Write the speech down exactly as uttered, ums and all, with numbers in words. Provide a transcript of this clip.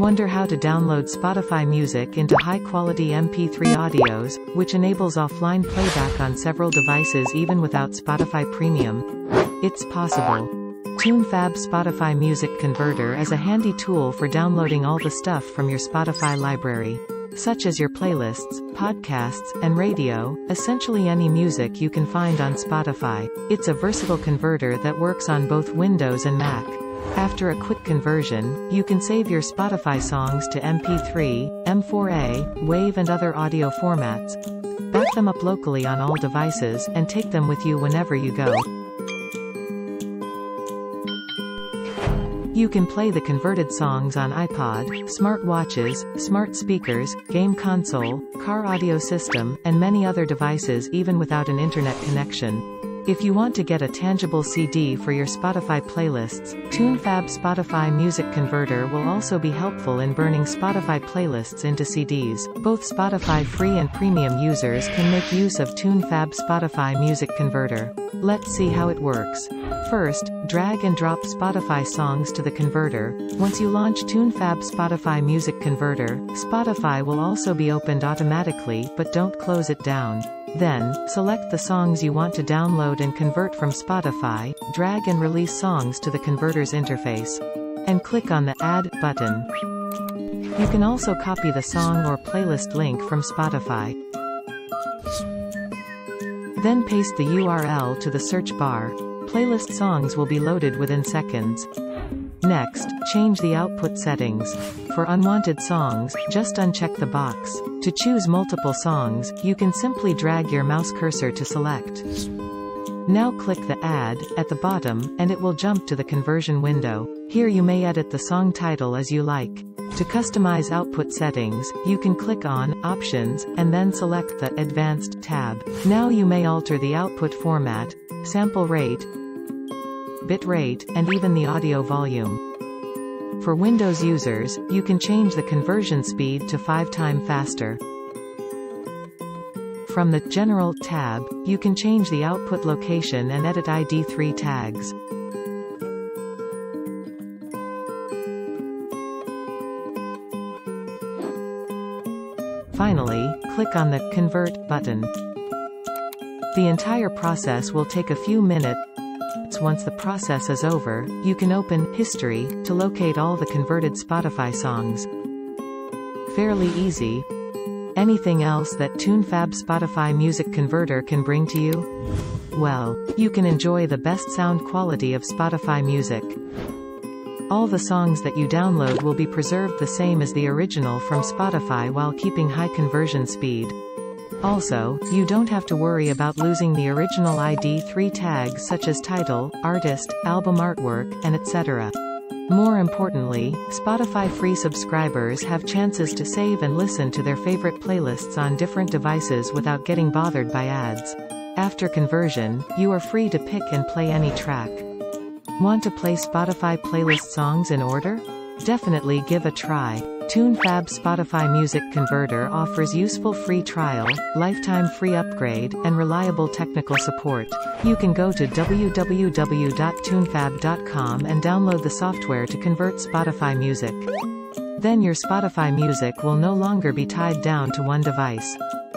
Wonder how to download Spotify music into high-quality M P three audios, which enables offline playback on several devices even without Spotify Premium? It's possible. TuneFab Spotify Music Converter is a handy tool for downloading all the stuff from your Spotify library, such as your playlists, podcasts, and radio, essentially any music you can find on Spotify. It's a versatile converter that works on both Windows and Mac. After a quick conversion, you can save your Spotify songs to M P three, M four A, WAV and other audio formats. Back them up locally on all devices, and take them with you whenever you go. You can play the converted songs on iPod, smart watches, smart speakers, game console, car audio system, and many other devices even without an internet connection. If you want to get a tangible C D for your Spotify playlists, TuneFab Spotify Music Converter will also be helpful in burning Spotify playlists into C Ds. Both Spotify free and premium users can make use of TuneFab Spotify Music Converter. Let's see how it works. First, drag and drop Spotify songs to the converter. Once you launch TuneFab Spotify Music Converter, Spotify will also be opened automatically, but don't close it down. Then, select the songs you want to download and convert from Spotify, drag and release songs to the converter's interface, and click on the Add button. You can also copy the song or playlist link from Spotify. Then paste the U R L to the search bar. Playlist songs will be loaded within seconds. Next, change the output settings. For unwanted songs, just uncheck the box. To choose multiple songs, you can simply drag your mouse cursor to select. Now click the Add at the bottom, and it will jump to the conversion window. Here you may edit the song title as you like. To customize output settings, you can click on Options, and then select the Advanced tab. Now you may alter the output format, sample rate, bit rate, and even the audio volume. For Windows users, you can change the conversion speed to five times faster. From the General tab, you can change the output location and edit I D three tags. Finally, click on the Convert button. The entire process will take a few minutes. Once the process is over, you can open History to locate all the converted Spotify songs. Fairly easy. Anything else that TuneFab Spotify Music Converter can bring to you? Well, you can enjoy the best sound quality of Spotify music. All the songs that you download will be preserved the same as the original from Spotify while keeping high conversion speed. Also, you don't have to worry about losing the original I D three tags such as title, artist, album artwork, and et cetera. More importantly, Spotify free subscribers have chances to save and listen to their favorite playlists on different devices without getting bothered by ads. After conversion, you are free to pick and play any track. Want to play Spotify playlist songs in order? Definitely give a try. TuneFab Spotify Music Converter offers useful free trial, lifetime free upgrade, and reliable technical support. You can go to w w w dot tunefab dot com and download the software to convert Spotify music. Then your Spotify music will no longer be tied down to one device.